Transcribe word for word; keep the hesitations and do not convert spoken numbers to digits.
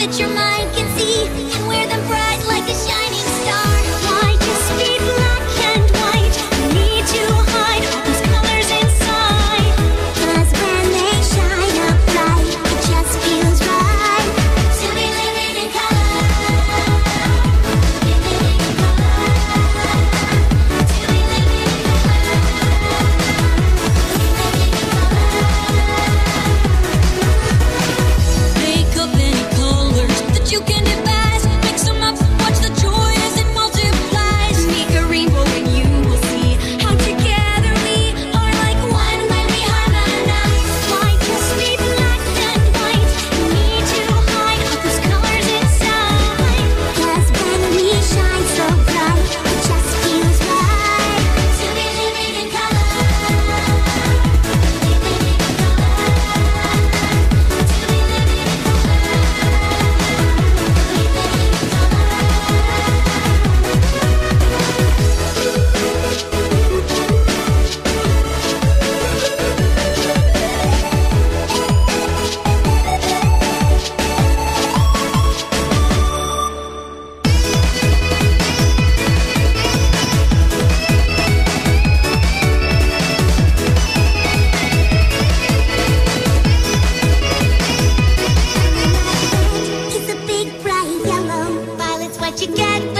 that your mind can see, and wear them bright like a shining star. Why just be black and white? We need to hide all those colors inside, 'cause when they shine up bright, it just feels right to be living in color. Living in color. To be living in color. Living in color. Make up any colors that you can do. You get